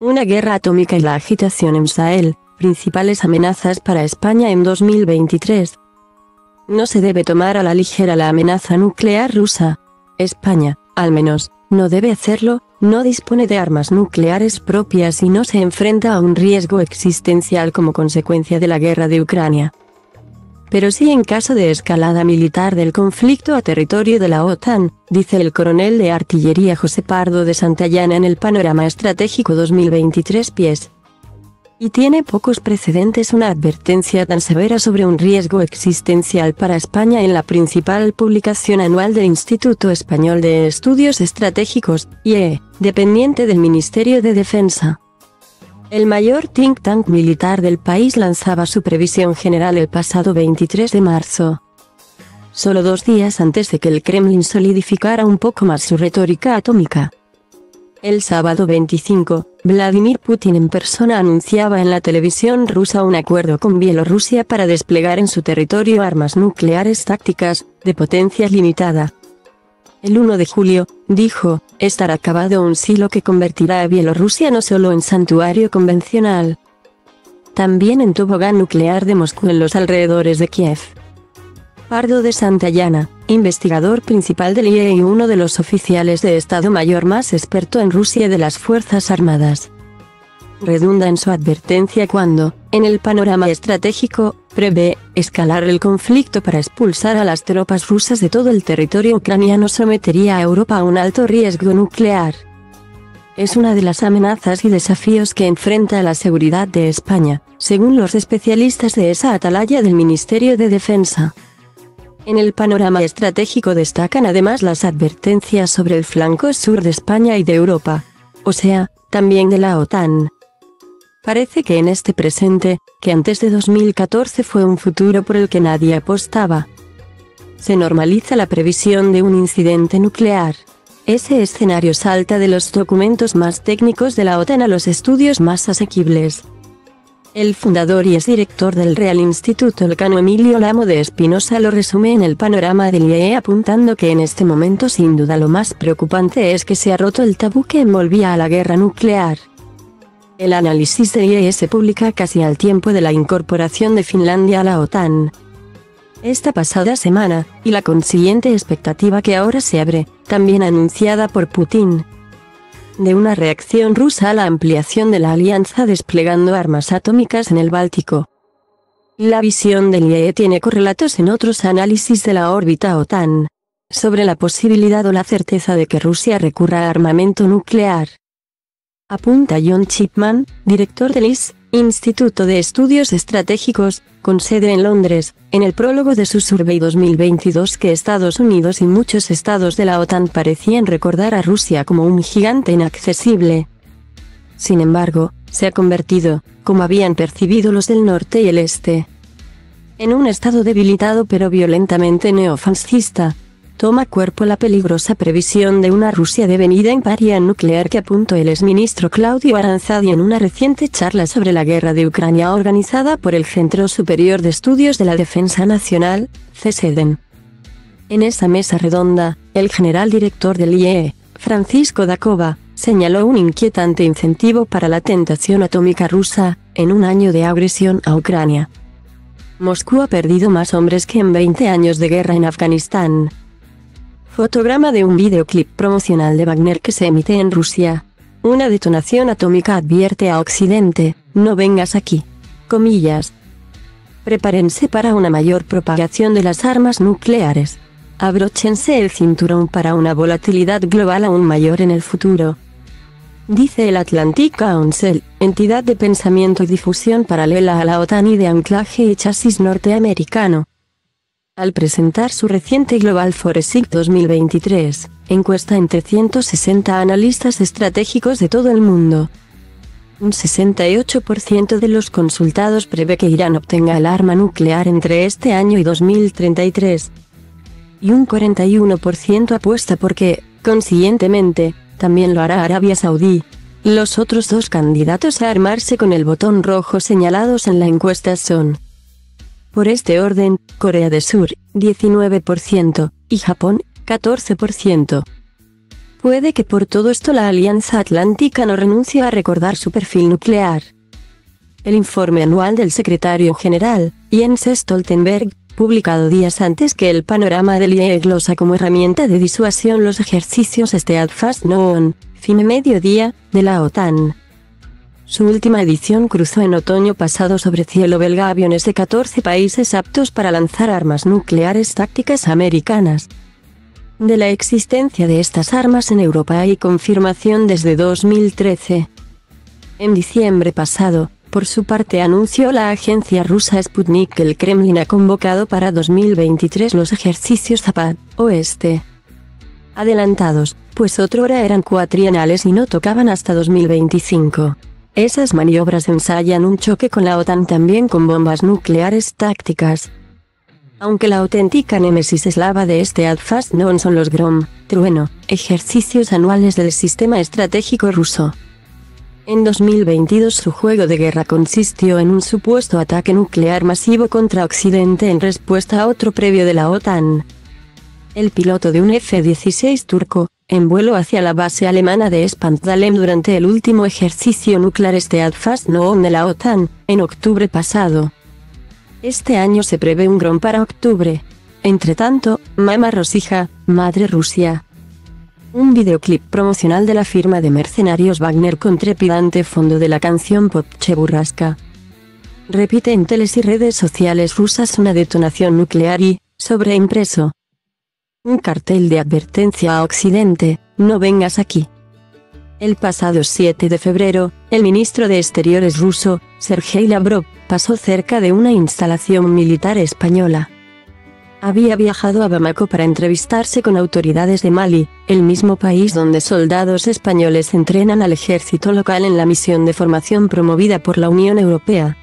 Una guerra atómica y la agitación en Sahel, principales amenazas para España en 2023. No se debe tomar a la ligera la amenaza nuclear rusa. España, al menos, no debe hacerlo, no dispone de armas nucleares propias y no se enfrenta a un riesgo existencial como consecuencia de la guerra de Ucrania. Pero sí en caso de escalada militar del conflicto a territorio de la OTAN, dice el coronel de artillería José Pardo de Santayana en el Panorama Estratégico 2023 pies. Y tiene pocos precedentes una advertencia tan severa sobre un riesgo existencial para España en la principal publicación anual del Instituto Español de Estudios Estratégicos, IEEE, dependiente del Ministerio de Defensa. El mayor think tank militar del país lanzaba su previsión general el pasado 23 de marzo. Solo 2 días antes de que el Kremlin solidificara un poco más su retórica atómica. El sábado 25, Vladimir Putin en persona anunciaba en la televisión rusa un acuerdo con Bielorrusia para desplegar en su territorio armas nucleares tácticas, de potencia limitada. El 1 de julio, dijo, estará acabado un silo que convertirá a Bielorrusia no solo en santuario convencional, también en tobogán nuclear de Moscú en los alrededores de Kiev. Pardo de Santayana, investigador principal del IEEE y uno de los oficiales de Estado Mayor más experto en Rusia de las Fuerzas Armadas, redunda en su advertencia cuando, en el panorama estratégico, prevé escalar el conflicto para expulsar a las tropas rusas de todo el territorio ucraniano sometería a Europa a un alto riesgo nuclear. Es una de las amenazas y desafíos que enfrenta la seguridad de España, según los especialistas de esa atalaya del Ministerio de Defensa. En el panorama estratégico destacan además las advertencias sobre el flanco sur de España y de Europa, o sea, también de la OTAN. Parece que en este presente, que antes de 2014 fue un futuro por el que nadie apostaba, se normaliza la previsión de un incidente nuclear. Ese escenario salta de los documentos más técnicos de la OTAN a los estudios más asequibles. El fundador y exdirector del Real Instituto Elcano Emilio Lamo de Espinosa lo resume en el panorama del IEEE apuntando que en este momento sin duda lo más preocupante es que se ha roto el tabú que envolvía a la guerra nuclear. El análisis del IEEE se publica casi al tiempo de la incorporación de Finlandia a la OTAN. Esta pasada semana, y la consiguiente expectativa que ahora se abre, también anunciada por Putin, de una reacción rusa a la ampliación de la alianza desplegando armas atómicas en el Báltico. La visión del IEEE tiene correlatos en otros análisis de la órbita OTAN, sobre la posibilidad o la certeza de que Rusia recurra a armamento nuclear. Apunta John Chipman, director del IEEE, Instituto de Estudios Estratégicos, con sede en Londres, en el prólogo de su Survey 2022 que Estados Unidos y muchos estados de la OTAN parecían recordar a Rusia como un gigante inaccesible. Sin embargo, se ha convertido, como habían percibido los del norte y el este, en un estado debilitado pero violentamente neofascista. Toma cuerpo la peligrosa previsión de una Rusia devenida en paria nuclear que apuntó el exministro Claudio Aranzadi en una reciente charla sobre la guerra de Ucrania organizada por el Centro Superior de Estudios de la Defensa Nacional, CSEDEN. En esa mesa redonda, el general director del IEEE, Francisco Dakova, señaló un inquietante incentivo para la tentación atómica rusa, en un año de agresión a Ucrania. Moscú ha perdido más hombres que en 20 años de guerra en Afganistán. Fotograma de un videoclip promocional de Wagner que se emite en Rusia. Una detonación atómica advierte a Occidente, no vengas aquí. Comillas. Prepárense para una mayor propagación de las armas nucleares. Abróchense el cinturón para una volatilidad global aún mayor en el futuro. Dice el Atlantic Council, entidad de pensamiento y difusión paralela a la OTAN y de anclaje y chasis norteamericano, al presentar su reciente Global Foresight 2023, encuesta entre 160 analistas estratégicos de todo el mundo. Un 68% de los consultados prevé que Irán obtenga el arma nuclear entre este año y 2033. Y un 41% apuesta porque, consiguientemente, también lo hará Arabia Saudí. Los otros dos candidatos a armarse con el botón rojo señalados en la encuesta son, por este orden, Corea del Sur, 19%, y Japón, 14%. Puede que por todo esto la Alianza Atlántica no renuncie a recordar su perfil nuclear. El informe anual del secretario general, Jens Stoltenberg, publicado días antes que el panorama del IEEE glosa como herramienta de disuasión los ejercicios Steadfast Noon, fin mediodía, de la OTAN. Su última edición cruzó en otoño pasado sobre cielo belga aviones de 14 países aptos para lanzar armas nucleares tácticas americanas. De la existencia de estas armas en Europa hay confirmación desde 2013. En diciembre pasado, por su parte anunció la agencia rusa Sputnik que el Kremlin ha convocado para 2023 los ejercicios Zapad, oeste. Adelantados, pues otrora eran cuatrienales y no tocaban hasta 2025. Esas maniobras ensayan un choque con la OTAN también con bombas nucleares tácticas. Aunque la auténtica némesis eslava de este Steadfast Noon son los Grom, trueno, ejercicios anuales del sistema estratégico ruso. En 2022 su juego de guerra consistió en un supuesto ataque nuclear masivo contra Occidente en respuesta a otro previo de la OTAN. El piloto de un F-16 turco, en vuelo hacia la base alemana de Spandalem durante el último ejercicio nuclear Steadfast Noon de la OTAN, en octubre pasado. Este año se prevé un Grom para octubre. Entretanto, Mamá Rosija, Madre Rusia. Un videoclip promocional de la firma de mercenarios Wagner con trepidante fondo de la canción pop Che Burrasca. Repite en teles y redes sociales rusas una detonación nuclear y, sobreimpreso, un cartel de advertencia a Occidente: no vengas aquí. El pasado 7 de febrero, el ministro de Exteriores ruso, Sergei Lavrov, pasó cerca de una instalación militar española. Había viajado a Bamako para entrevistarse con autoridades de Mali, el mismo país donde soldados españoles entrenan al ejército local en la misión de formación promovida por la Unión Europea.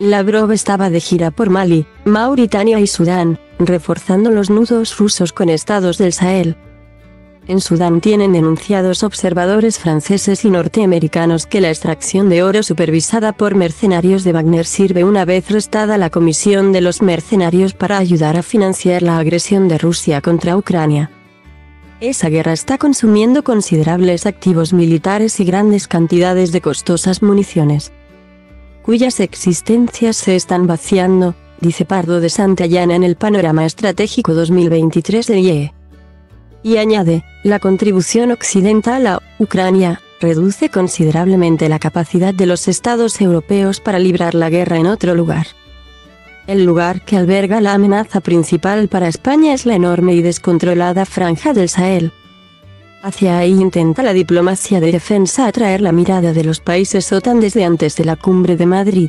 Lavrov estaba de gira por Mali, Mauritania y Sudán, reforzando los nudos rusos con estados del Sahel. En Sudán tienen denunciados observadores franceses y norteamericanos que la extracción de oro supervisada por mercenarios de Wagner sirve una vez restada la comisión de los mercenarios para ayudar a financiar la agresión de Rusia contra Ucrania. Esa guerra está consumiendo considerables activos militares y grandes cantidades de costosas municiones, cuyas existencias se están vaciando, dice Pardo de Santayana en el Panorama Estratégico 2023 de IEEE. Y añade, la contribución occidental a Ucrania reduce considerablemente la capacidad de los estados europeos para librar la guerra en otro lugar. El lugar que alberga la amenaza principal para España es la enorme y descontrolada franja del Sahel. Hacia ahí intenta la diplomacia de defensa atraer la mirada de los países OTAN desde antes de la cumbre de Madrid.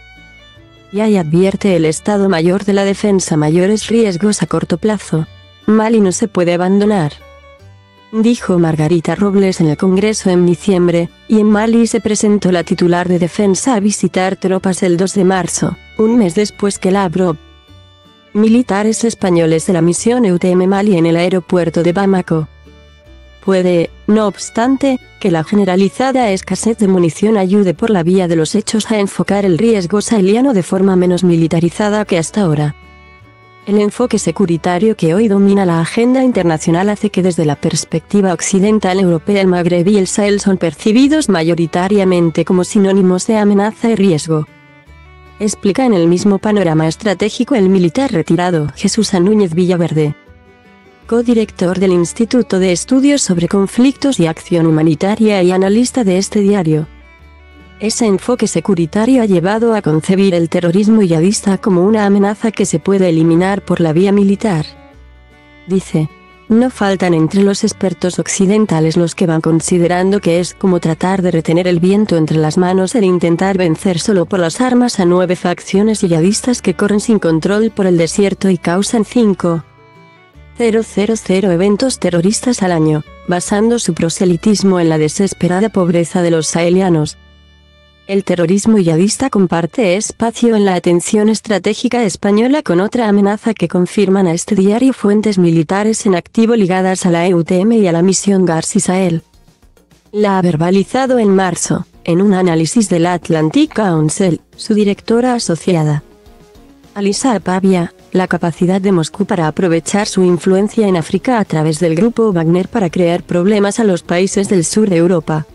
Y ahí advierte el Estado Mayor de la Defensa mayores riesgos a corto plazo. Mali no se puede abandonar, dijo Margarita Robles en el Congreso en diciembre, y en Mali se presentó la titular de defensa a visitar tropas el 2 de marzo, un mes después que Lavrov. Militares españoles de la misión EUTM Mali en el aeropuerto de Bamako. Puede, no obstante, que la generalizada escasez de munición ayude por la vía de los hechos a enfocar el riesgo saheliano de forma menos militarizada que hasta ahora. El enfoque securitario que hoy domina la agenda internacional hace que desde la perspectiva occidental europea el Magreb y el Sahel son percibidos mayoritariamente como sinónimos de amenaza y riesgo. Explica en el mismo panorama estratégico el militar retirado Jesús A. Núñez Villaverde, codirector del Instituto de Estudios sobre Conflictos y Acción Humanitaria y analista de este diario. Ese enfoque securitario ha llevado a concebir el terrorismo yihadista como una amenaza que se puede eliminar por la vía militar. Dice, no faltan entre los expertos occidentales los que van considerando que es como tratar de retener el viento entre las manos el intentar vencer solo por las armas a 9 facciones yihadistas que corren sin control por el desierto y causan 5.000 eventos terroristas al año, basando su proselitismo en la desesperada pobreza de los sahelianos. El terrorismo yihadista comparte espacio en la atención estratégica española con otra amenaza que confirman a este diario fuentes militares en activo ligadas a la EUTM y a la misión Garsi Sahel. La ha verbalizado en marzo, en un análisis del Atlantic Council, su directora asociada, Alisa Pavia, la capacidad de Moscú para aprovechar su influencia en África a través del grupo Wagner para crear problemas a los países del sur de Europa.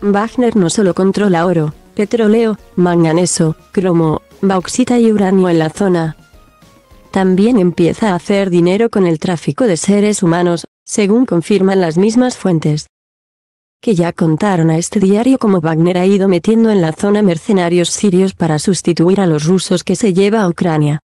Wagner no solo controla oro, petróleo, manganeso, cromo, bauxita y uranio en la zona. También empieza a hacer dinero con el tráfico de seres humanos, según confirman las mismas fuentes que ya contaron a este diario cómo Wagner ha ido metiendo en la zona mercenarios sirios para sustituir a los rusos que se lleva a Ucrania.